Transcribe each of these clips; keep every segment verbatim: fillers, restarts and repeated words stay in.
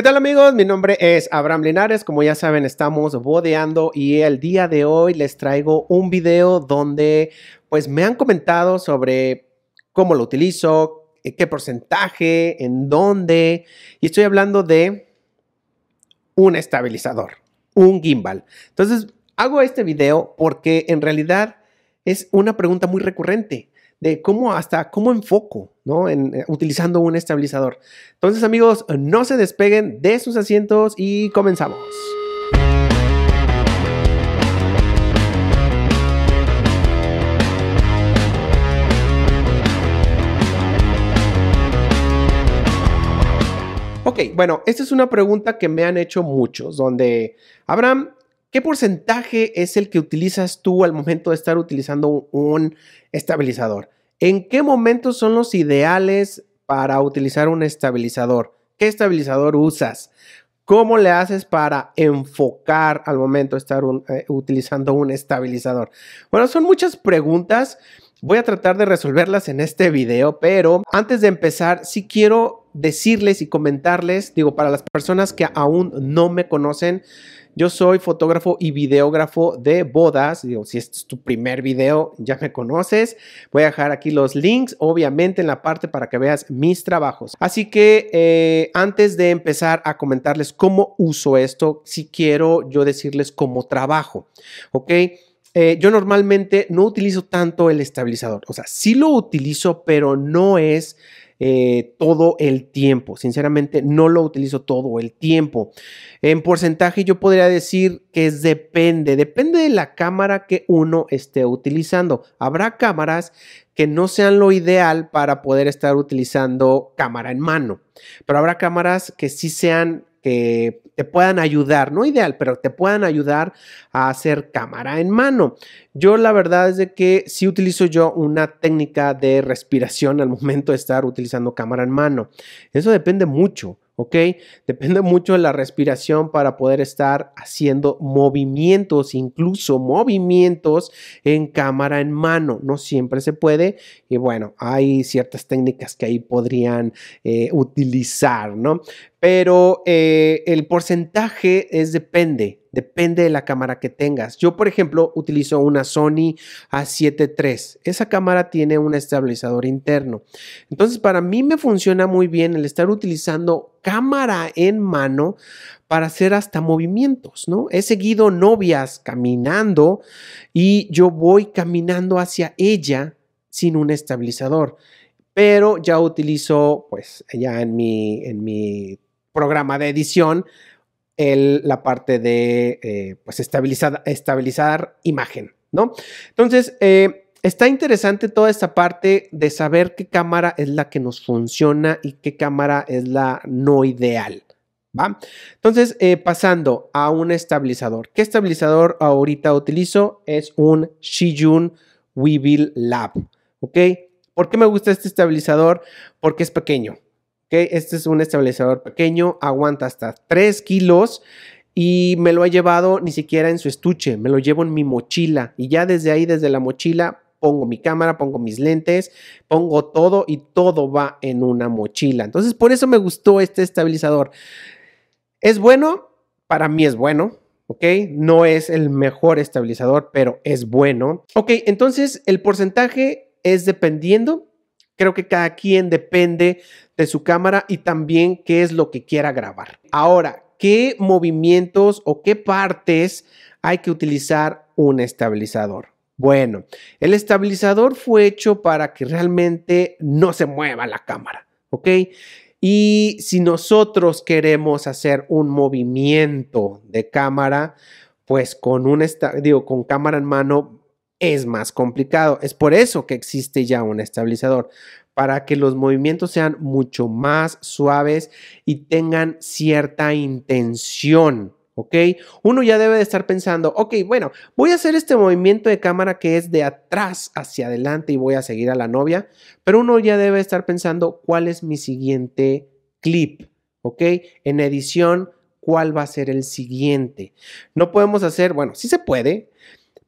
¿Qué tal amigos? Mi nombre es Abraham Linares, como ya saben estamos bodeando y el día de hoy les traigo un video donde pues me han comentado sobre cómo lo utilizo, qué porcentaje, en dónde, y estoy hablando de un estabilizador, un gimbal. Entonces hago este video porque en realidad es una pregunta muy recurrente de cómo hasta cómo enfoco, ¿no? En, eh, utilizando un estabilizador. Entonces, amigos, no se despeguen de sus asientos y comenzamos. Ok, bueno, esta es una pregunta que me han hecho muchos, donde Abraham, ¿qué porcentaje es el que utilizas tú al momento de estar utilizando un estabilizador? ¿En qué momentos son los ideales para utilizar un estabilizador? ¿Qué estabilizador usas? ¿Cómo le haces para enfocar al momento de estar un, eh, utilizando un estabilizador? Bueno, son muchas preguntas. Voy a tratar de resolverlas en este video, pero antes de empezar, sí quiero decirles y comentarles, digo, para las personas que aún no me conocen, yo soy fotógrafo y videógrafo de bodas. Digo, si este es tu primer video, ya me conoces. Voy a dejar aquí los links, obviamente, en la parte para que veas mis trabajos. Así que eh, antes de empezar a comentarles cómo uso esto, si quiero yo decirles cómo trabajo, ¿ok? Eh, yo normalmente no utilizo tanto el estabilizador. O sea, sí lo utilizo, pero no es Eh, todo el tiempo. Sinceramente no lo utilizo todo el tiempo. En porcentaje yo podría decir que es depende, depende de la cámara que uno esté utilizando. Habrá cámaras que no sean lo ideal para poder estar utilizando cámara en mano, pero habrá cámaras que sí sean, que te puedan ayudar, no ideal, pero te puedan ayudar a hacer cámara en mano. Yo la verdad es de que sí utilizo yo una técnica de respiración al momento de estar utilizando cámara en mano. Eso depende mucho, ¿ok? Depende mucho de la respiración para poder estar haciendo movimientos, incluso movimientos en cámara en mano. No siempre se puede y bueno, hay ciertas técnicas que ahí podrían eh, utilizar, ¿no? Pero eh, el porcentaje es depende, depende de la cámara que tengas. Yo, por ejemplo, utilizo una Sony A siete tres. Esa cámara tiene un estabilizador interno. Entonces, para mí me funciona muy bien el estar utilizando cámara en mano para hacer hasta movimientos, ¿no? He seguido novias caminando y yo voy caminando hacia ella sin un estabilizador. Pero ya utilizo, pues, ya en mi, en mi programa de edición, el, la parte de eh, pues estabilizar, estabilizar imagen, ¿no? Entonces, eh, está interesante toda esta parte de saber qué cámara es la que nos funciona y qué cámara es la no ideal, ¿va? Entonces, eh, pasando a un estabilizador. ¿Qué estabilizador ahorita utilizo? Es un Zhiyun Weebill Lab, ¿ok? ¿Por qué me gusta este estabilizador? Porque es pequeño, ¿ok? Este es un estabilizador pequeño, aguanta hasta tres kilos y me lo he llevado ni siquiera en su estuche, me lo llevo en mi mochila y ya desde ahí, desde la mochila, pongo mi cámara, pongo mis lentes, pongo todo y todo va en una mochila. Entonces, por eso me gustó este estabilizador. ¿Es bueno? Para mí es bueno. ¿Ok? No es el mejor estabilizador, pero es bueno. Ok, entonces el porcentaje es dependiendo, creo que cada quien depende de su cámara y también qué es lo que quiera grabar. Ahora, ¿qué movimientos o qué partes hay que utilizar un estabilizador? Bueno, el estabilizador fue hecho para que realmente no se mueva la cámara, ¿ok? Y si nosotros queremos hacer un movimiento de cámara, pues con un digo, con cámara en mano, es más complicado. Es por eso que existe ya un estabilizador, para que los movimientos sean mucho más suaves y tengan cierta intención, ¿ok? Uno ya debe de estar pensando, ok, bueno, voy a hacer este movimiento de cámara que es de atrás hacia adelante y voy a seguir a la novia, pero uno ya debe estar pensando cuál es mi siguiente clip, ¿ok? En edición, ¿cuál va a ser el siguiente? No podemos hacer, bueno, sí se puede,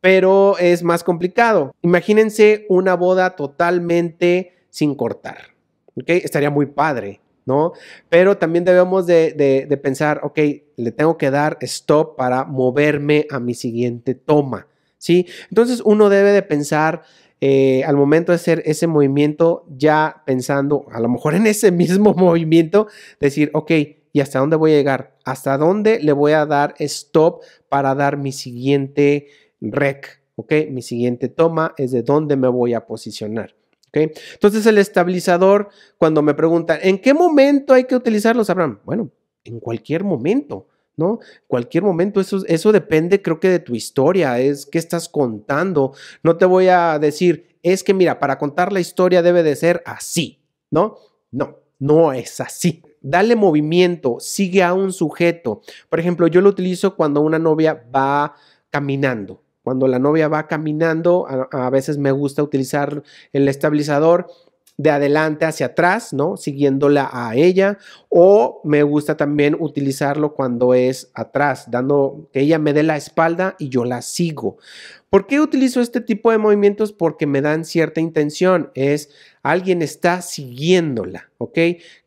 pero es más complicado. Imagínense una boda totalmente sin cortar, ¿ok? Estaría muy padre, ¿no? Pero también debemos de, de, de pensar, ok, le tengo que dar stop para moverme a mi siguiente toma, ¿sí? Entonces uno debe de pensar eh, al momento de hacer ese movimiento, ya pensando a lo mejor en ese mismo movimiento, decir, ok, ¿y hasta dónde voy a llegar? ¿Hasta dónde le voy a dar stop para dar mi siguiente rec? ¿Ok? Mi siguiente toma es de dónde me voy a posicionar. ¿Okay? Entonces el estabilizador, cuando me preguntan, ¿en qué momento hay que utilizarlos, Abraham? Bueno, en cualquier momento, ¿no? Cualquier momento, eso, eso depende, creo que de tu historia, es qué estás contando. No te voy a decir, es que mira, para contar la historia debe de ser así, ¿no? No, no es así. Dale movimiento, sigue a un sujeto. Por ejemplo, yo lo utilizo cuando una novia va caminando. Cuando la novia va caminando, a, a veces me gusta utilizar el estabilizador de adelante hacia atrás, ¿no? Siguiéndola a ella. O me gusta también utilizarlo cuando es atrás, dando que ella me dé la espalda y yo la sigo. ¿Por qué utilizo este tipo de movimientos? Porque me dan cierta intención. Es alguien está siguiéndola, ¿ok?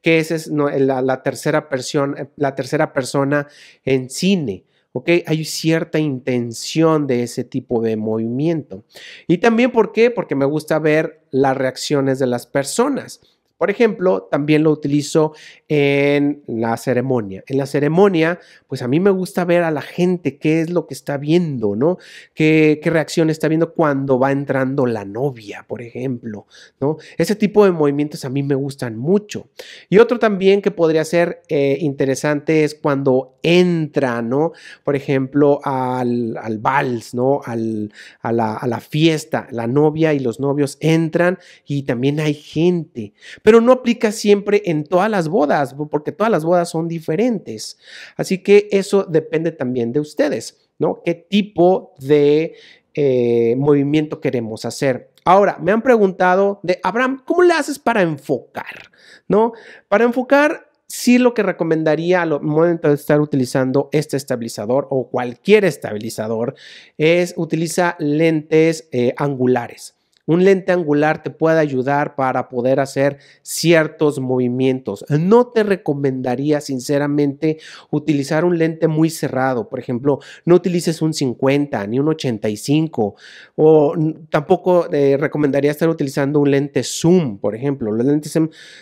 Que esa es no, la, la, tercera persona, la tercera persona en cine. ¿Ok? Hay cierta intención de ese tipo de movimiento. Y también, ¿por qué? Porque me gusta ver las reacciones de las personas. Por ejemplo, también lo utilizo en la ceremonia. En la ceremonia, pues a mí me gusta ver a la gente qué es lo que está viendo, ¿no? Qué, qué reacción está viendo cuando va entrando la novia, por ejemplo, ¿no? Ese tipo de movimientos a mí me gustan mucho. Y otro también que podría ser eh, interesante es cuando entra, ¿no? Por ejemplo, al, al vals, ¿no? Al, a, la, a la fiesta, la novia y los novios entran y también hay gente. Pero Pero no aplica siempre en todas las bodas, porque todas las bodas son diferentes. Así que eso depende también de ustedes, ¿no? ¿Qué tipo de eh, movimiento queremos hacer? Ahora, me han preguntado de, Abraham, ¿cómo le haces para enfocar? ¿No? Para enfocar, sí lo que recomendaría al momento de estar utilizando este estabilizador o cualquier estabilizador es utiliza lentes eh, angulares. Un lente angular te puede ayudar para poder hacer ciertos movimientos. No te recomendaría, sinceramente, utilizar un lente muy cerrado. Por ejemplo, no utilices un cincuenta ni un ochenta y cinco. O tampoco eh, recomendaría estar utilizando un lente zoom, por ejemplo. Los lentes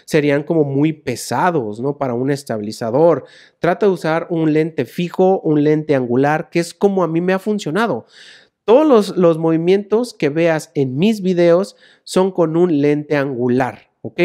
serían como muy pesados, ¿no? Para un estabilizador. Trata de usar un lente fijo, un lente angular, que es como a mí me ha funcionado. Todos los, los movimientos que veas en mis videos son con un lente angular, ¿ok?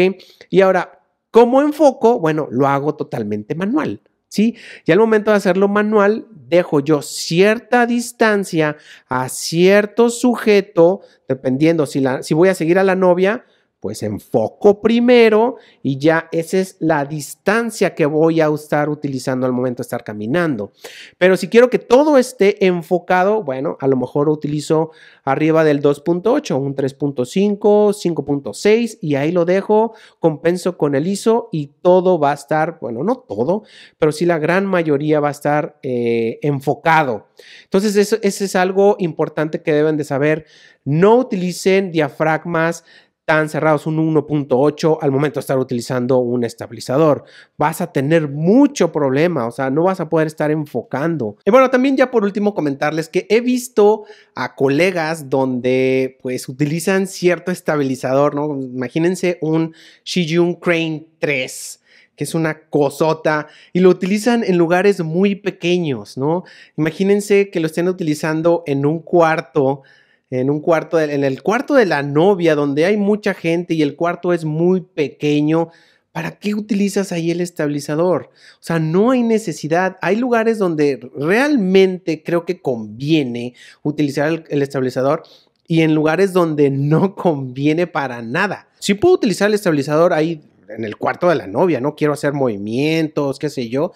Y ahora, ¿cómo enfoco? Bueno, lo hago totalmente manual, ¿sí? Y al momento de hacerlo manual, dejo yo cierta distancia a cierto sujeto, dependiendo si, la, si voy a seguir a la novia, pues enfoco primero y ya esa es la distancia que voy a estar utilizando al momento de estar caminando. Pero si quiero que todo esté enfocado, bueno, a lo mejor utilizo arriba del dos punto ocho, un tres punto cinco, cinco punto seis y ahí lo dejo, compenso con el I S O y todo va a estar, bueno, no todo, pero sí la gran mayoría va a estar eh, enfocado. Entonces eso, eso es algo importante que deben de saber. No utilicen diafragmas tan cerrados, un uno punto ocho al momento de estar utilizando un estabilizador. Vas a tener mucho problema, o sea, no vas a poder estar enfocando. Y bueno, también ya por último comentarles que he visto a colegas donde pues utilizan cierto estabilizador, ¿no? Imagínense un Zhiyun Crane tres, que es una cosota, y lo utilizan en lugares muy pequeños, ¿no? Imagínense que lo estén utilizando en un cuarto, en un cuarto, de, en el cuarto de la novia, donde hay mucha gente y el cuarto es muy pequeño. ¿Para qué utilizas ahí el estabilizador? O sea, no hay necesidad. Hay lugares donde realmente creo que conviene utilizar el, el estabilizador y en lugares donde no conviene para nada. Si puedo utilizar el estabilizador ahí en el cuarto de la novia, no quiero hacer movimientos, qué sé yo,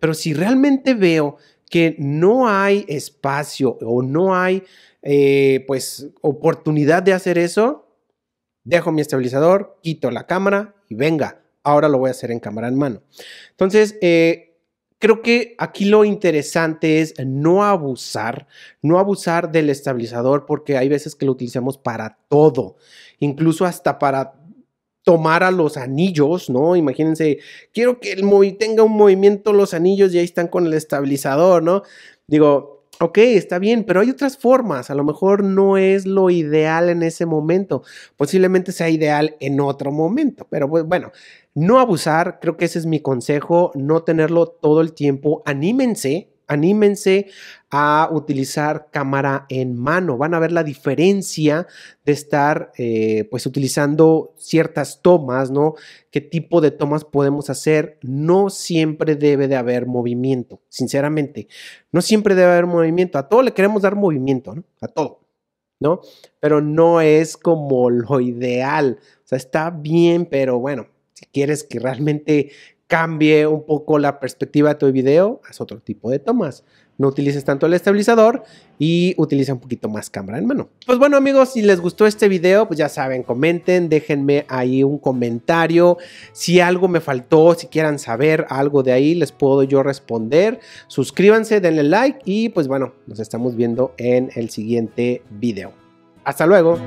pero si realmente veo que no hay espacio o no hay eh, pues oportunidad de hacer eso, dejo mi estabilizador, quito la cámara y venga, ahora lo voy a hacer en cámara en mano. Entonces, eh, creo que aquí lo interesante es no abusar, no abusar del estabilizador porque hay veces que lo utilizamos para todo, incluso hasta para tomara los anillos, ¿no? Imagínense, quiero que el movi tenga un movimiento los anillos y ahí están con el estabilizador, ¿no? Digo, ok, está bien, pero hay otras formas. A lo mejor no es lo ideal en ese momento. Posiblemente sea ideal en otro momento, pero pues, bueno, no abusar. Creo que ese es mi consejo, no tenerlo todo el tiempo. Anímense, anímense a utilizar cámara en mano. Van a ver la diferencia de estar eh, pues utilizando ciertas tomas, ¿no? ¿Qué tipo de tomas podemos hacer? No siempre debe de haber movimiento, sinceramente. No siempre debe haber movimiento. A todo le queremos dar movimiento, ¿no? A todo, ¿no? Pero no es como lo ideal. O sea, está bien, pero bueno, si quieres que realmente cambie un poco la perspectiva de tu video, haz otro tipo de tomas. No utilices tanto el estabilizador y utiliza un poquito más cámara en mano. Pues bueno, amigos, si les gustó este video, pues ya saben, comenten, déjenme ahí un comentario. Si algo me faltó, si quieran saber algo de ahí, les puedo yo responder. Suscríbanse, denle like y pues bueno, nos estamos viendo en el siguiente video. Hasta luego.